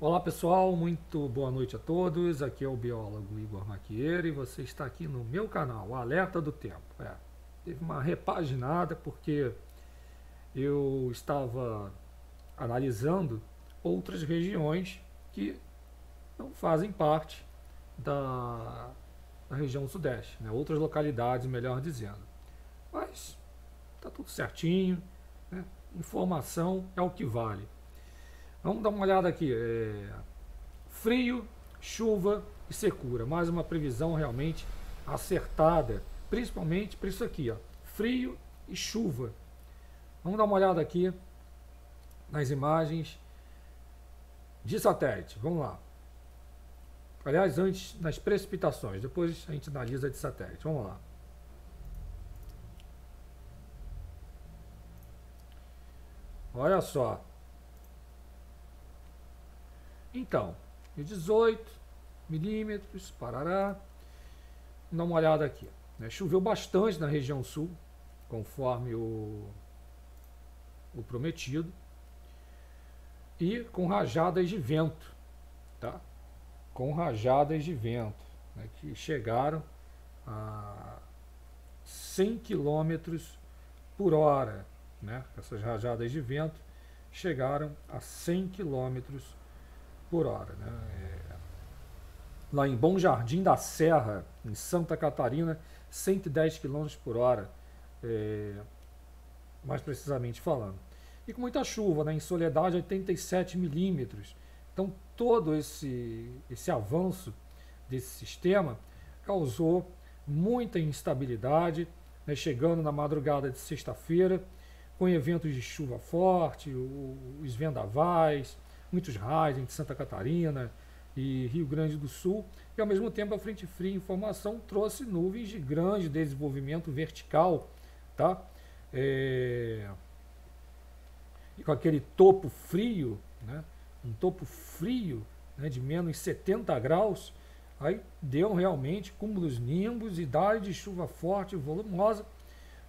Olá pessoal, muito boa noite a todos, aqui é o biólogo Igor Maquieira e você está aqui no meu canal, Alerta do Tempo. Teve uma repaginada porque eu estava analisando outras regiões que não fazem parte da região sudeste, né? Outras localidades, melhor dizendo. Mas está tudo certinho, né? Informação é o que vale. Vamos dar uma olhada aqui, frio, chuva e secura, mais uma previsão realmente acertada, principalmente para isso aqui, ó, frio e chuva. Vamos dar uma olhada aqui nas imagens de satélite, vamos lá. Aliás, antes nas precipitações, depois a gente analisa de satélite, vamos lá. Olha só. Então, 18 milímetros, parará. Vamos dar uma olhada aqui. Né? Choveu bastante na região sul, conforme o prometido. E com rajadas de vento, tá? Com rajadas de vento, né? Que chegaram a 100 km por hora. Né? Essas rajadas de vento chegaram a 100 km por hora, né? Lá em Bom Jardim da Serra, em Santa Catarina, 110 km por hora, mais precisamente falando. E com muita chuva, né? Em Soledade, 87 milímetros. Então todo esse avanço desse sistema causou muita instabilidade, né? Chegando na madrugada de sexta-feira, com eventos de chuva forte, os vendavais, muitos raios entre Santa Catarina e Rio Grande do Sul, e ao mesmo tempo a frente fria em formação trouxe nuvens de grande desenvolvimento vertical, tá? E com aquele topo frio, né? Um topo frio, né? De menos 70 graus, aí deu realmente cúmulos nimbos, idade de chuva forte e volumosa,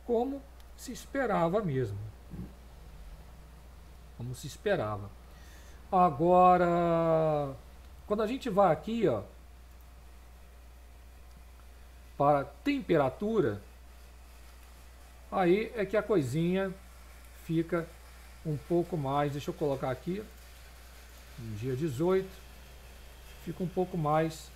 como se esperava mesmo. Como se esperava. Agora, quando a gente vai aqui, ó, para temperatura, aí é que a coisinha fica um pouco mais, deixa eu colocar aqui, no dia 18, fica um pouco mais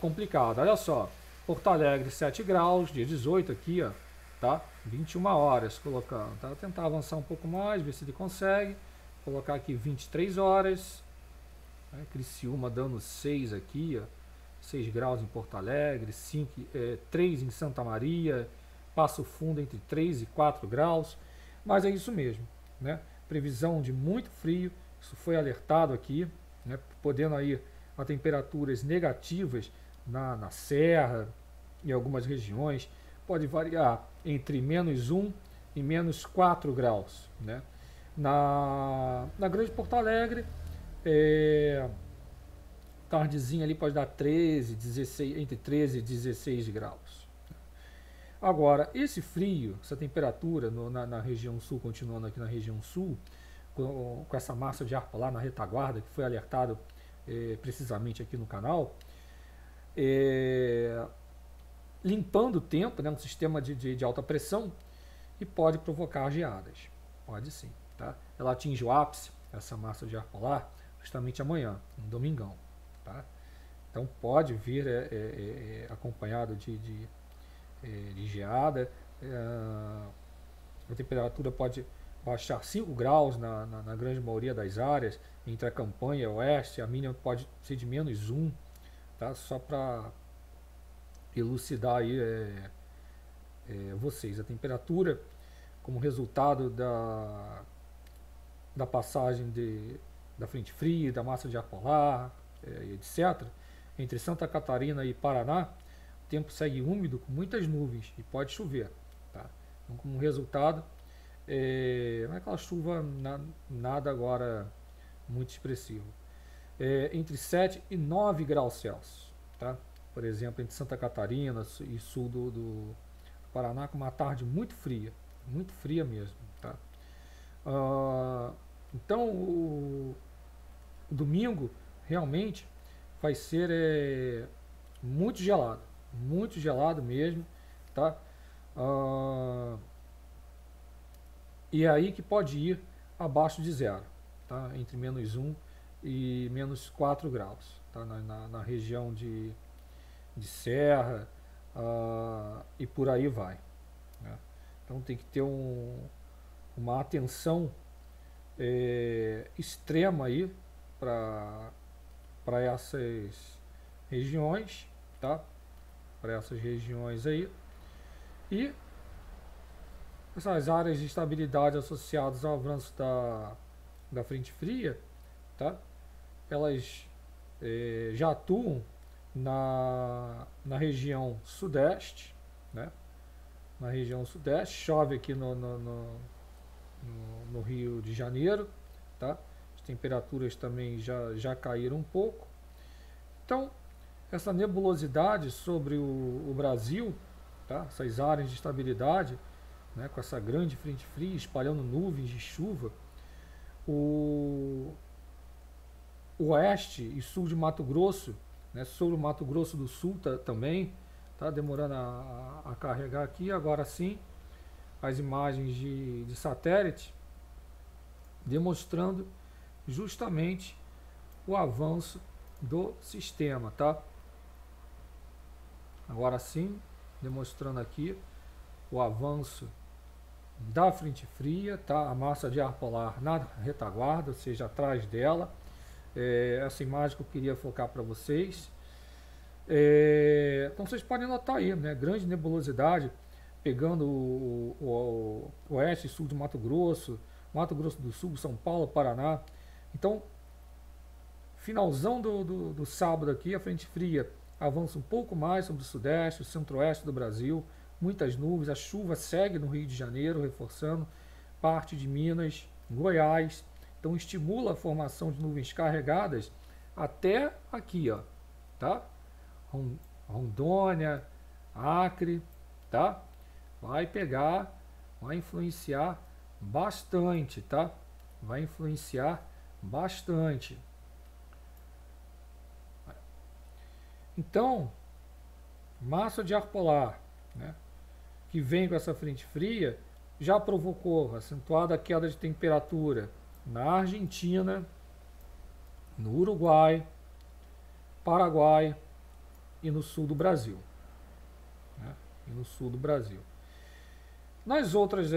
complicado. Olha só, Porto Alegre 7 graus, dia 18 aqui, ó, tá? 21 horas colocando, tá? Vou tentar avançar um pouco mais, ver se ele consegue. Colocar aqui 23 horas, né? Criciúma dando 6 aqui, ó, 6 graus em Porto Alegre, 3 em Santa Maria, Passo Fundo entre 3 e 4 graus, mas é isso mesmo, né? Previsão de muito frio, isso foi alertado aqui, né? Podendo aí a temperaturas negativas na serra, em algumas regiões, pode variar entre menos 1 e menos 4 graus, né? Na Grande Porto Alegre, tardezinha ali pode dar entre 13 e 16 graus. Agora, esse frio, essa temperatura na região sul, continuando aqui na região sul, com essa massa de ar polar na retaguarda, que foi alertado precisamente aqui no canal, limpando o tempo, né, um sistema de alta pressão, e pode provocar geadas. Pode sim. Tá? Ela atinge o ápice, essa massa de ar polar, justamente amanhã, no domingão. Tá? Então pode vir acompanhado de geada. A temperatura pode baixar 5 graus na grande maioria das áreas, entre a campanha e o oeste, a mínima pode ser de menos 1, tá? Só para elucidar aí, vocês. A temperatura, como resultado da passagem da frente fria, da massa de ar polar, etc., entre Santa Catarina e Paraná, o tempo segue úmido com muitas nuvens e pode chover. Tá? Então, como resultado, não é aquela chuva nada agora muito expressiva. Entre 7 e 9 graus Celsius. Tá? Por exemplo, entre Santa Catarina e sul do Paraná, com uma tarde muito fria. Muito fria mesmo. Tá? Então, o domingo realmente vai ser muito gelado mesmo, tá? E é aí que pode ir abaixo de zero, tá? Entre menos 1 e menos 4 graus, tá? Na região de serra e por aí vai, né? Então tem que ter uma atenção extrema aí para essas regiões, tá? Para essas regiões aí. E essas áreas de estabilidade associadas ao avanço da frente fria, tá? Elas já atuam na região sudeste, né? Na região sudeste, chove aqui no Rio de Janeiro, tá? As temperaturas também já caíram um pouco. Então, essa nebulosidade sobre o Brasil, tá? Essas áreas de estabilidade, né? Com essa grande frente fria espalhando nuvens de chuva, o oeste e sul de Mato Grosso, né? Sobre o Mato Grosso do Sul também, tá demorando a carregar aqui. Agora sim, as imagens de satélite demonstrando justamente o avanço do sistema, tá? Agora sim, demonstrando aqui o avanço da frente fria, tá? A massa de ar polar na retaguarda, ou seja, atrás dela. Essa imagem que eu queria focar para vocês. Então vocês podem notar aí, né? Grande nebulosidade pegando o oeste e sul de Mato Grosso, Mato Grosso do Sul, São Paulo, Paraná. Então, finalzão do sábado aqui, a frente fria avança um pouco mais sobre o sudeste, o centro-oeste do Brasil, muitas nuvens, a chuva segue no Rio de Janeiro, reforçando parte de Minas, Goiás. Então estimula a formação de nuvens carregadas até aqui, ó, tá? Rondônia, Acre, tá? Vai influenciar bastante, tá? Vai influenciar bastante. Então, massa de ar polar, né, que vem com essa frente fria, já provocou acentuada queda de temperatura na Argentina, no Uruguai, Paraguai e no sul do Brasil, né? E no sul do Brasil. Nas outras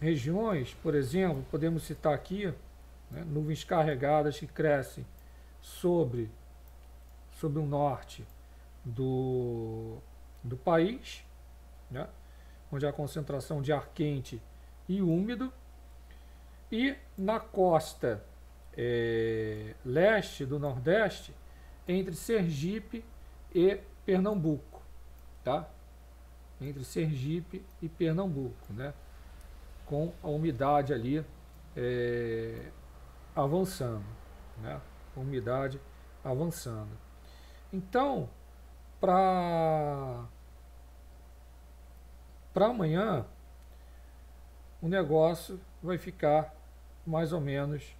regiões, por exemplo, podemos citar aqui, né, nuvens carregadas que crescem sobre o norte do país, né, onde há concentração de ar quente e úmido. E na costa leste do Nordeste, entre Sergipe e Pernambuco, tá? Entre Sergipe e Pernambuco, né? Com a umidade ali avançando, né? Umidade avançando. Então, para amanhã, o negócio vai ficar mais ou menos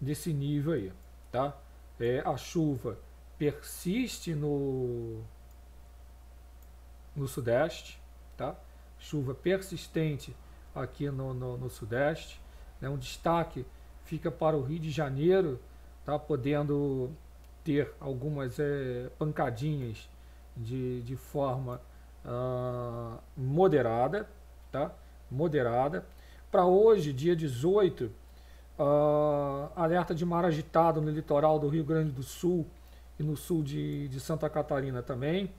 desse nível aí, tá? A chuva persiste no sudeste, tá? Chuva persistente aqui no sudeste, né? Um destaque fica para o Rio de Janeiro, tá? Podendo ter algumas pancadinhas de forma moderada, tá? Moderada. Para hoje, dia 18, alerta de mar agitado no litoral do Rio Grande do Sul e no sul de Santa Catarina também.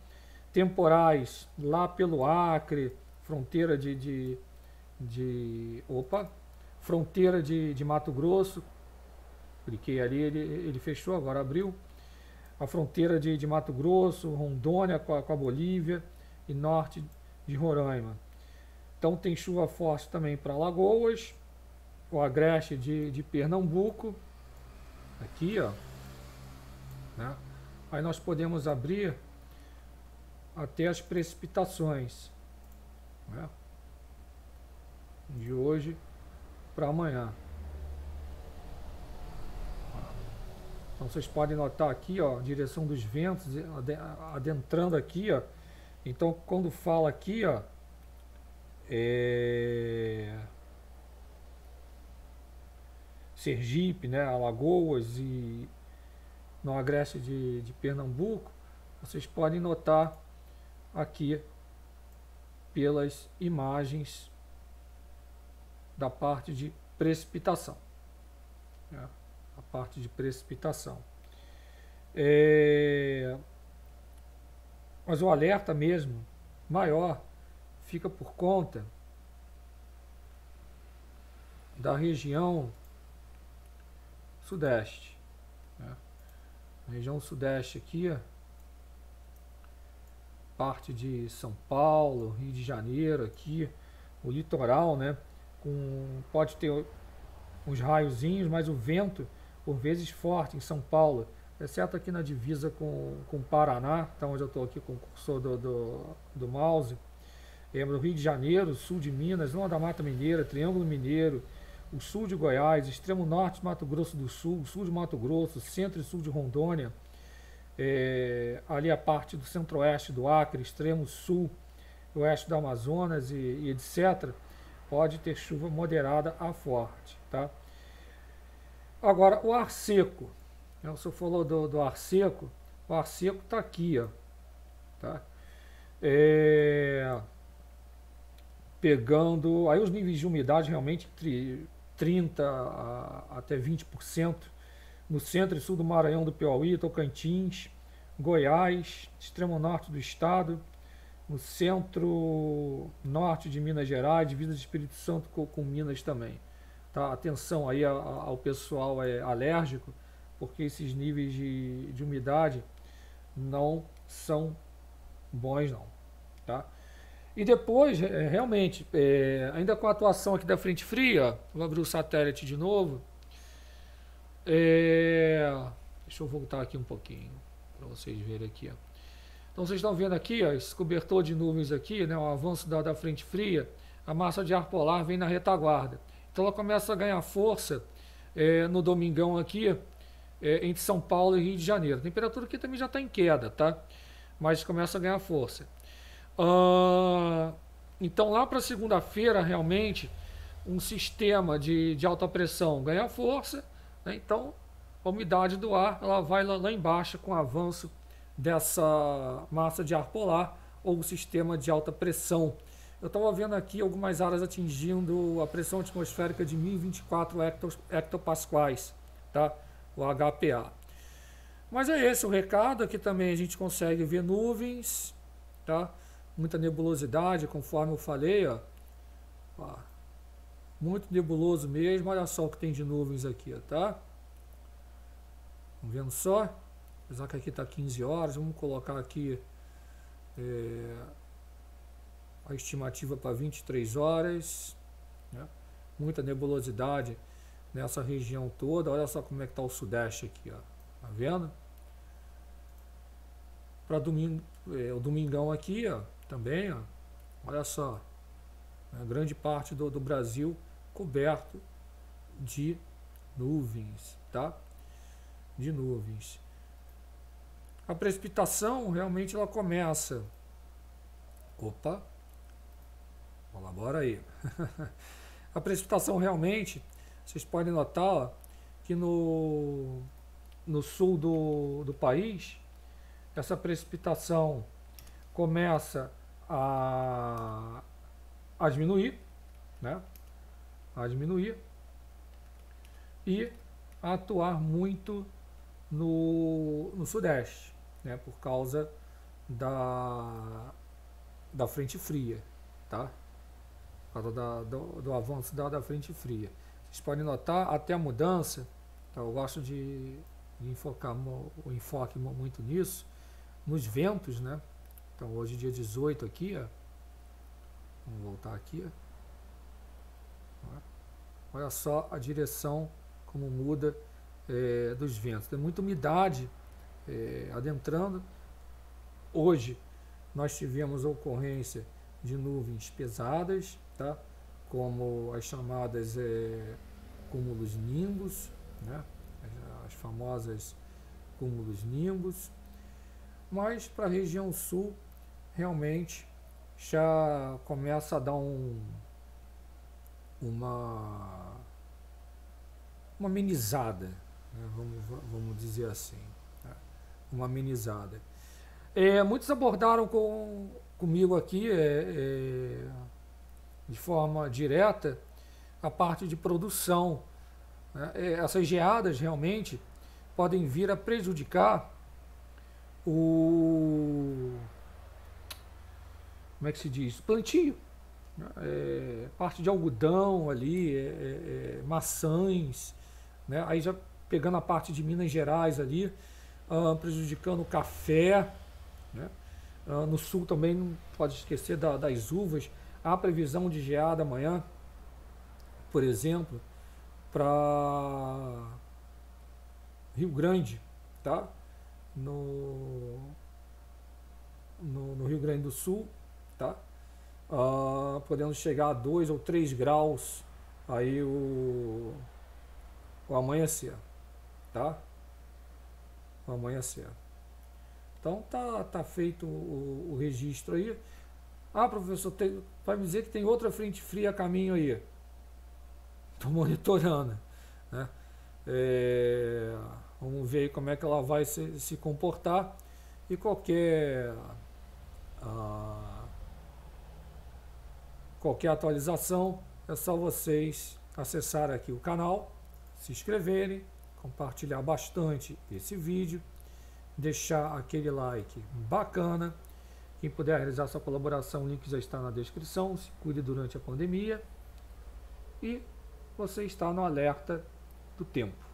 Temporais lá pelo Acre, fronteira fronteira de Mato Grosso. Cliquei ali, ele fechou, agora abriu. A fronteira de Mato Grosso, Rondônia com a Bolívia e norte de Roraima. Então tem chuva forte também para Alagoas, o agreste de Pernambuco, aqui, ó, né? Aí nós podemos abrir até as precipitações, né? De hoje para amanhã. Então vocês podem notar aqui, ó, direção dos ventos, adentrando aqui, ó. Então quando fala aqui, ó, Sergipe, né, Alagoas e no agreste de Pernambuco, vocês podem notar aqui pelas imagens da parte de precipitação, né? A parte de precipitação. Mas o alerta mesmo maior fica por conta da região sudeste, né? A região sudeste aqui, ó, parte de São Paulo, Rio de Janeiro aqui, o litoral, né? Pode ter uns raiozinhos, mas o vento, por vezes, forte em São Paulo, exceto aqui na divisa com o Paraná, tá, onde eu estou aqui com o cursor do mouse. No Rio de Janeiro, sul de Minas, Lona da Mata Mineira, Triângulo Mineiro, o sul de Goiás, extremo norte de Mato Grosso do Sul, sul de Mato Grosso, centro e sul de Rondônia, ali a parte do centro-oeste do Acre, extremo sul, oeste do Amazonas e etc., pode ter chuva moderada a forte, tá? Agora, o ar seco. O senhor falou do ar seco. O ar seco está aqui, ó, tá? Pegando... Aí os níveis de umidade realmente entre 30% até 20%. No centro e sul do Maranhão, do Piauí, Tocantins, Goiás, extremo norte do estado, no centro-norte de Minas Gerais, divisa de Espírito Santo com Minas também. Tá? Atenção aí ao pessoal alérgico, porque esses níveis de umidade não são bons não. Tá? E depois, realmente, ainda com a atuação aqui da frente fria, vou abrir o satélite de novo. Deixa eu voltar aqui um pouquinho, para vocês verem aqui, ó. Então vocês estão vendo aqui, ó, esse cobertor de nuvens aqui, né, o avanço da frente fria, a massa de ar polar vem na retaguarda. Então ela começa a ganhar força no domingão aqui, entre São Paulo e Rio de Janeiro. A temperatura aqui também já está em queda, tá? Mas começa a ganhar força. Então lá para segunda-feira, realmente, um sistema de alta pressão ganha força, né? Então a umidade do ar ela vai lá embaixo com o avanço dessa massa de ar polar ou sistema de alta pressão. Eu estava vendo aqui algumas áreas atingindo a pressão atmosférica de 1024 hectopascais, tá? O HPA. Mas é esse o recado. Aqui também a gente consegue ver nuvens, tá? Muita nebulosidade, conforme eu falei, ó. Ó, muito nebuloso mesmo. Olha só o que tem de nuvens aqui, ó, tá? Vamos vendo só. Apesar que aqui está 15 horas, vamos colocar aqui a estimativa para 23 horas. Né? Muita nebulosidade nessa região toda. Olha só como é que está o sudeste aqui, ó. Tá vendo? Para domingo, o domingão aqui, ó, também, ó. Olha só, a grande parte do Brasil coberto de nuvens, tá? De nuvens. A precipitação realmente ela começa. Opa! Colabora aí. A precipitação realmente, vocês podem notar, ó, que no sul do país, essa precipitação começa a diminuir, né? A diminuir e a atuar muito no sudeste. Né, por causa da frente fria, tá? Por causa do avanço da frente fria. Vocês podem notar até a mudança, tá? Eu gosto de enfocar o enfoque muito nisso, nos ventos, né? Então hoje dia 18 aqui, ó, vamos voltar aqui, ó. Olha só a direção como muda dos ventos. Tem muita umidade adentrando. Hoje nós tivemos a ocorrência de nuvens pesadas, tá? Como as chamadas cúmulos nimbos, né? As famosas cúmulos nimbos, mas para a região sul realmente já começa a dar uma amenizada, né? Vamos dizer assim, tá? Uma amenizada. Muitos abordaram comigo aqui de forma direta a parte de produção, né? Essas geadas realmente podem vir a prejudicar o, como é que se diz, plantio, parte de algodão ali, maçãs, né? Aí já pegando a parte de Minas Gerais ali, prejudicando o café, né? No sul também não pode esquecer das uvas. Há previsão de geada amanhã, por exemplo, para Rio Grande, tá? No Rio Grande do Sul, tá? Podemos chegar a 2 ou 3 graus aí o amanhecer, tá? O amanhecer. Então tá feito o registro aí. Ah, professor, vai me dizer que tem outra frente fria a caminho aí. Estou monitorando, né? Vamos ver como é que ela vai se comportar, e qualquer atualização é só vocês acessar aqui o canal, se inscreverem, compartilhar bastante esse vídeo, deixar aquele like bacana. Quem puder realizar sua colaboração, o link já está na descrição. Se cuide durante a pandemia, e você está no Alerta do Tempo.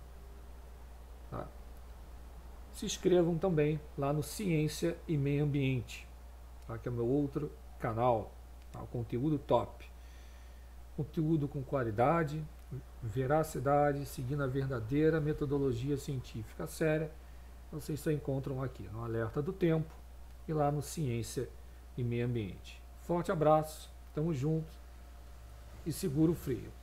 Tá? Se inscrevam também lá no Ciência e Meio Ambiente, tá? Que é o meu outro canal, tá? O conteúdo top, conteúdo com qualidade, veracidade, seguindo a verdadeira metodologia científica séria. Vocês só encontram aqui no Alerta do Tempo e lá no Ciência e Meio Ambiente. Forte abraço, tamo junto e segura o frio.